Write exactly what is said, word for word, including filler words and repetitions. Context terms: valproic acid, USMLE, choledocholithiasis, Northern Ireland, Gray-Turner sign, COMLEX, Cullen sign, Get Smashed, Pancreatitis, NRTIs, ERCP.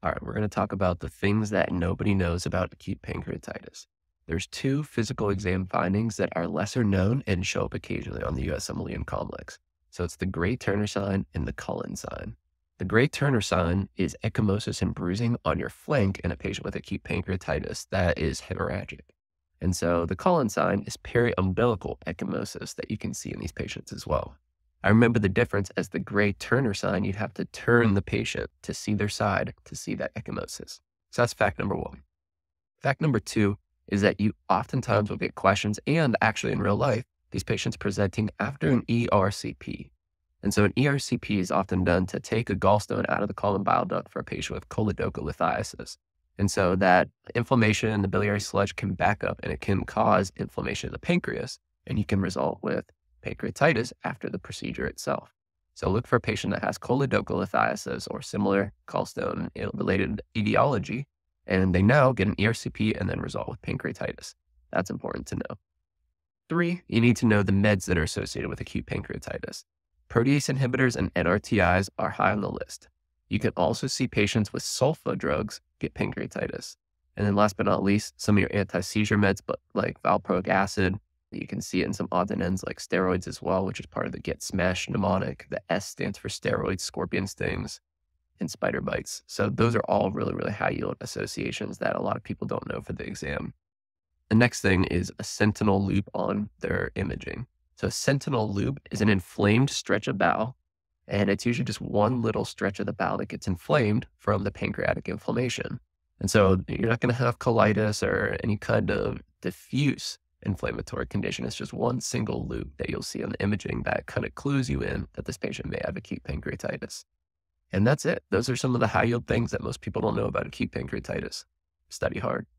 All right, we're going to talk about the things that nobody knows about acute pancreatitis. There's two physical exam findings that are lesser known and show up occasionally on the U S M L E and COMLEX. So it's the Gray-Turner sign and the Cullen sign. The Gray-Turner sign is ecchymosis and bruising on your flank in a patient with acute pancreatitis that is hemorrhagic. And so the Cullen sign is periumbilical ecchymosis that you can see in these patients as well. I remember the difference as the Gray-Turner sign, you'd have to turn the patient to see their side to see that ecchymosis. So that's fact number one. Fact number two is that you oftentimes will get questions, and actually in real life, these patients presenting after an E R C P. And so an E R C P is often done to take a gallstone out of the colon bile duct for a patient with choledocholithiasis. And so that inflammation in the biliary sludge can back up and it can cause inflammation in the pancreas, and you can result with pancreatitis after the procedure itself. So look for a patient that has choledocholithiasis or similar gallstone related etiology, and they now get an E R C P and then result with pancreatitis. That's important to know. Three, you need to know the meds that are associated with acute pancreatitis. Protease inhibitors and N R T Is are high on the list. You can also see patients with sulfa drugs get pancreatitis. And then last but not least, some of your anti-seizure meds, but like valproic acid, you can see it in some odds and ends like steroids as well, which is part of the Get Smashed mnemonic. The S stands for steroids, scorpion stings, and spider bites. So those are all really, really high yield associations that a lot of people don't know for the exam. The next thing is a sentinel loop on their imaging. So a sentinel loop is an inflamed stretch of bowel, and it's usually just one little stretch of the bowel that gets inflamed from the pancreatic inflammation. And so you're not going to have colitis or any kind of diffuse inflammatory condition. It's just one single loop that you'll see on the imaging that kind of clues you in that this patient may have acute pancreatitis. And that's it. Those are some of the high yield things that most people don't know about acute pancreatitis. Study hard.